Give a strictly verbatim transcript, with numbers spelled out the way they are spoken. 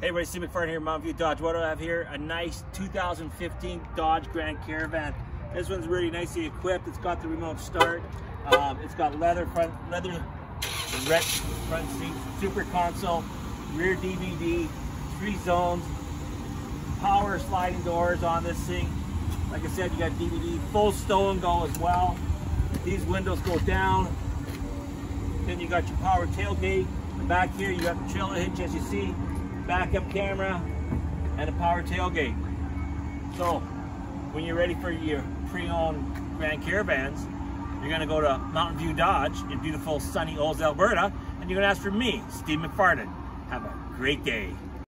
Hey everybody, Steve McFarland here, Mountain View Dodge. What do I have here? A nice two thousand fifteen Dodge Grand Caravan. This one's really nicely equipped. It's got the remote start. Um, it's got leather front, leather red front seat, super console, rear D V D, three zones, power sliding doors on this thing. Like I said, you got D V D, full stow and go as well. These windows go down. Then you got your power tailgate. And back here, you got the trailer hitch, as you see. Backup camera and a power tailgate. So when you're ready for your pre-owned Grand Caravans, you're going to go to Mountain View Dodge in beautiful sunny Olds, Alberta, and you're going to ask for me, Steve McFarland. Have a great day.